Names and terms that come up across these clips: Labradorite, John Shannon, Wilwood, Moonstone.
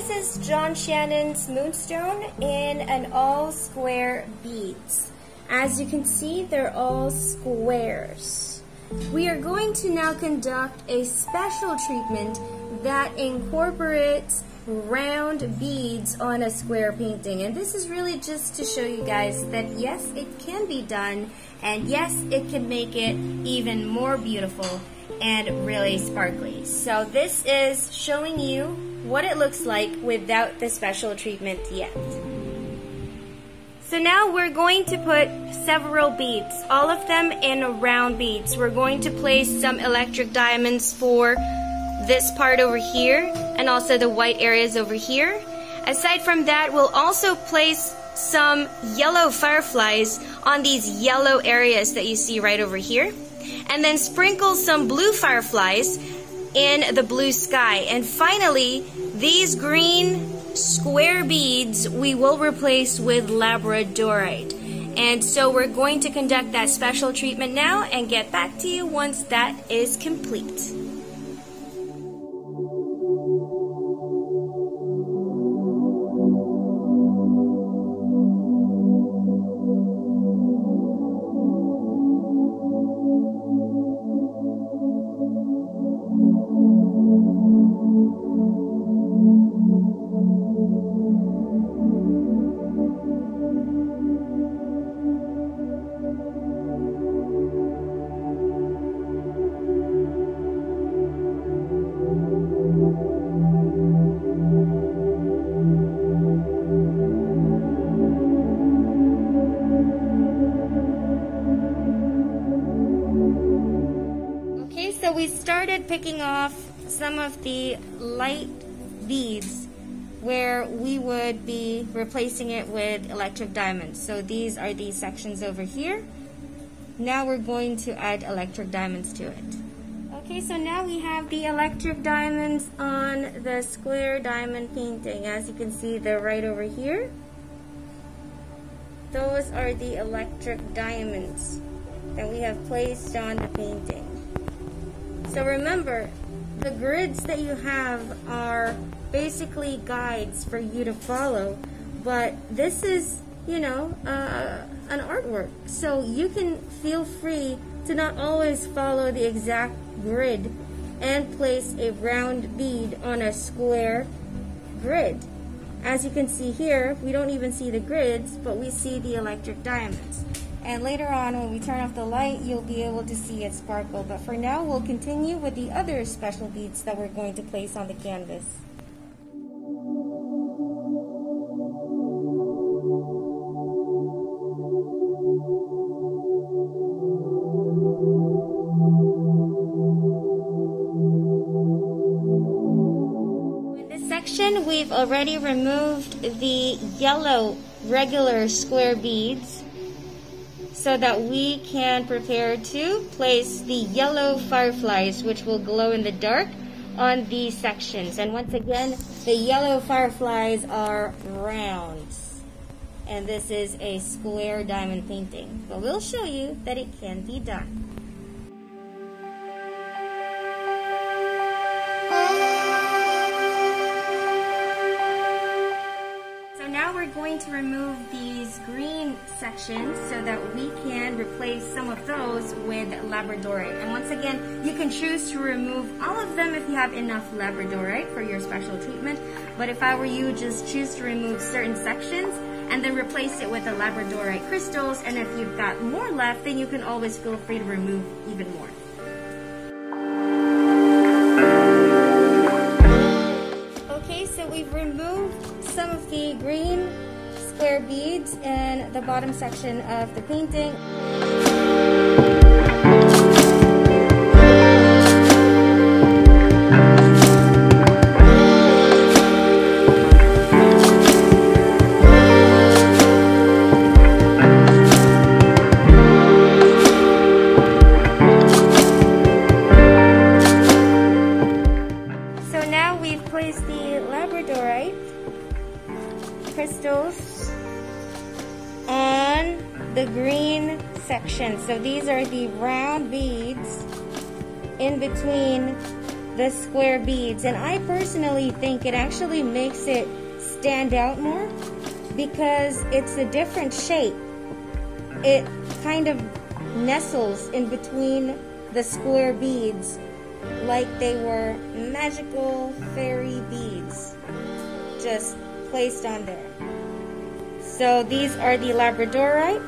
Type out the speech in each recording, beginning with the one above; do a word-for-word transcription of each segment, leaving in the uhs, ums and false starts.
this is John Shannon's Moonstone in an all square beads. As you can see, they're all squares. We are going to now conduct a special treatment that incorporates round beads on a square painting, and this is really just to show you guys that yes, it can be done, and yes, it can make it even more beautiful and really sparkly. So this is showing you what it looks like without the special treatment yet. So now we're going to put several beads, all of them in round beads. We're going to place some electric diamonds for this part over here, and also the white areas over here. Aside from that, we'll also place some yellow fireflies on these yellow areas that you see right over here, and then sprinkle some blue fireflies in the blue sky. And finally, these green square beads we will replace with Labradorite. And so we're going to conduct that special treatment now and get back to you once that is complete. So we started picking off some of the light beads where we would be replacing it with electric diamonds. So these are these sections over here. Now we're going to add electric diamonds to it. Okay, so now we have the electric diamonds on the square diamond painting. As you can see, they're right over here. Those are the electric diamonds that we have placed on the painting. So remember, the grids that you have are basically guides for you to follow, but this is, you know, uh, an artwork. So you can feel free to not always follow the exact grid and place a round bead on a square grid. As you can see here, we don't even see the grids, but we see the electric diamonds. And later on, when we turn off the light, you'll be able to see it sparkle. But for now, we'll continue with the other special beads that we're going to place on the canvas. In this section, we've already removed the yellow regular square beads, so that we can prepare to place the yellow fireflies, which will glow in the dark, on these sections. And once again, the yellow fireflies are rounds, and this is a square diamond painting, but we'll show you that it can be done. To remove these green sections so that we can replace some of those with Labradorite. And once again, you can choose to remove all of them if you have enough Labradorite for your special treatment, but if I were you, just choose to remove certain sections and then replace it with the Labradorite crystals, and if you've got more left, then you can always feel free to remove even more. Okay, so we've removed some of the green square beads in the bottom section of the painting. So now we've placed the Labradorite crystals on the green section. So these are the round beads in between the square beads, and I personally think it actually makes it stand out more because it's a different shape. It kind of nestles in between the square beads like they were magical fairy beads just placed on there. So these are the Labradorite.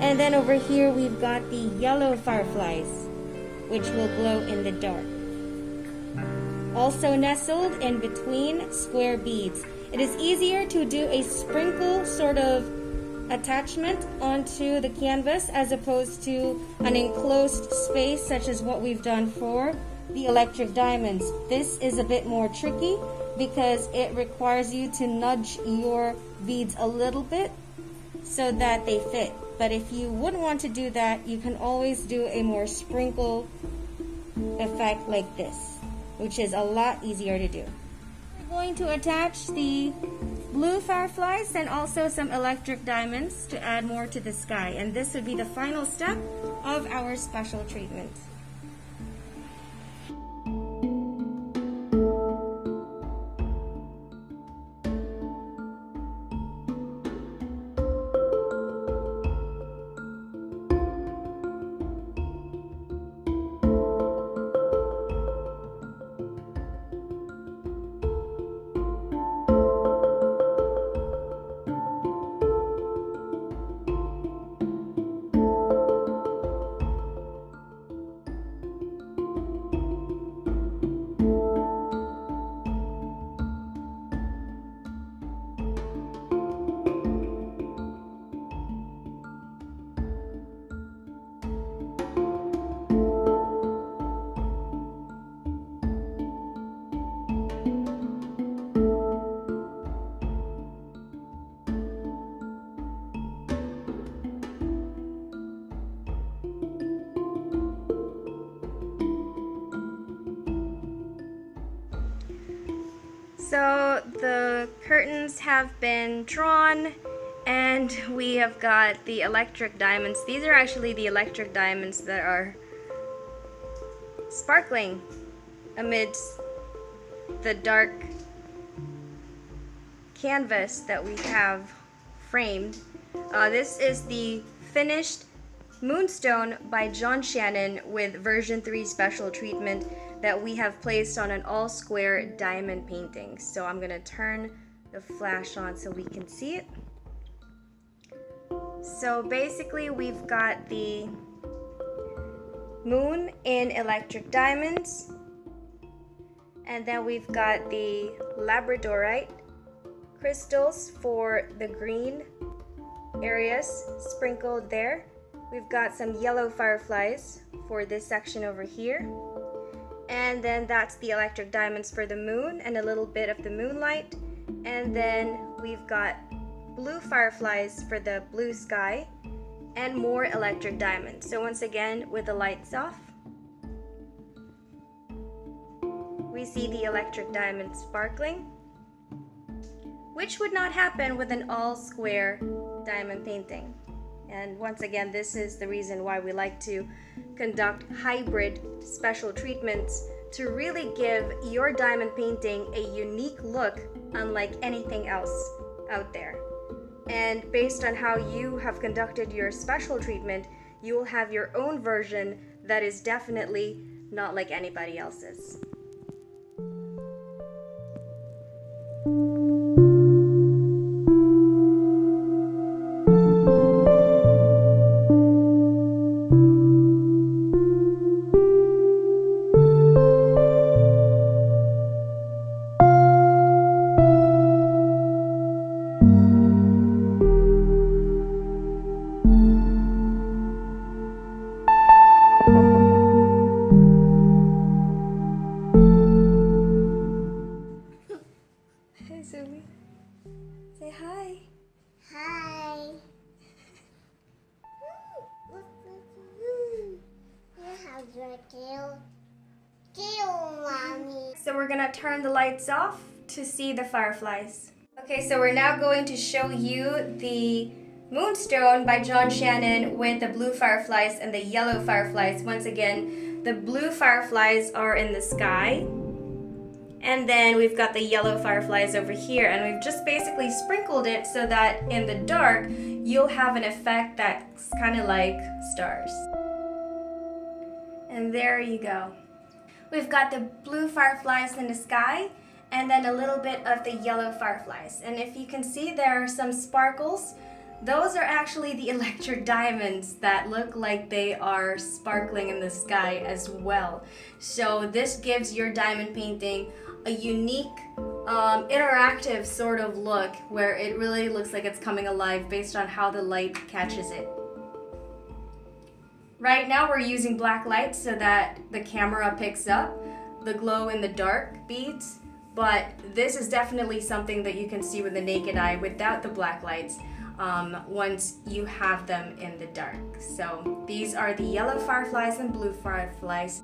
And then over here we've got the yellow fireflies, which will glow in the dark. Also nestled in between square beads. It is easier to do a sprinkle sort of attachment onto the canvas as opposed to an enclosed space such as what we've done for the electric diamonds. This is a bit more tricky because it requires you to nudge your beads a little bit so that they fit. But if you wouldn't want to do that, you can always do a more sprinkle effect like this, which is a lot easier to do. We're going to attach the blue fireflies and also some electric diamonds to add more to the sky. And this would be the final step of our special treatment. So the curtains have been drawn and we have got the electric diamonds. These are actually the electric diamonds that are sparkling amidst the dark canvas that we have framed. Uh, this is the finished Moonstone by John Shannon with version three special treatment that we have placed on an all square diamond painting. So I'm gonna turn the flash on so we can see it. So basically we've got the moon in electric diamonds, and then we've got the Labradorite crystals for the green areas sprinkled there. We've got some yellow fireflies for this section over here. And then that's the electric diamonds for the moon and a little bit of the moonlight. And then we've got blue fireflies for the blue sky and more electric diamonds. So once again, with the lights off, we see the electric diamonds sparkling, which would not happen with an all square diamond painting. And once again, this is the reason why we like to conduct hybrid special treatments to really give your diamond painting a unique look unlike anything else out there. And based on how you have conducted your special treatment, you will have your own version that is definitely not like anybody else's. So we're gonna turn the lights off to see the fireflies. Okay, so we're now going to show you the Moonstone by John Shannon with the blue fireflies and the yellow fireflies. Once again, The blue fireflies are in the sky. And then we've got the yellow fireflies over here, and we've just basically sprinkled it so that in the dark, you'll have an effect that's kind of like stars. And there you go. We've got the blue fireflies in the sky, and then a little bit of the yellow fireflies. And if you can see, there are some sparkles. Those are actually the electric diamonds that look like they are sparkling in the sky as well. So this gives your diamond painting a unique, um, interactive sort of look where it really looks like it's coming alive based on how the light catches it. Right now we're using black light so that the camera picks up the glow in the dark beads, but this is definitely something that you can see with the naked eye without the black lights. Um, once you have them in the dark. So these are the yellow fireflies and blue fireflies.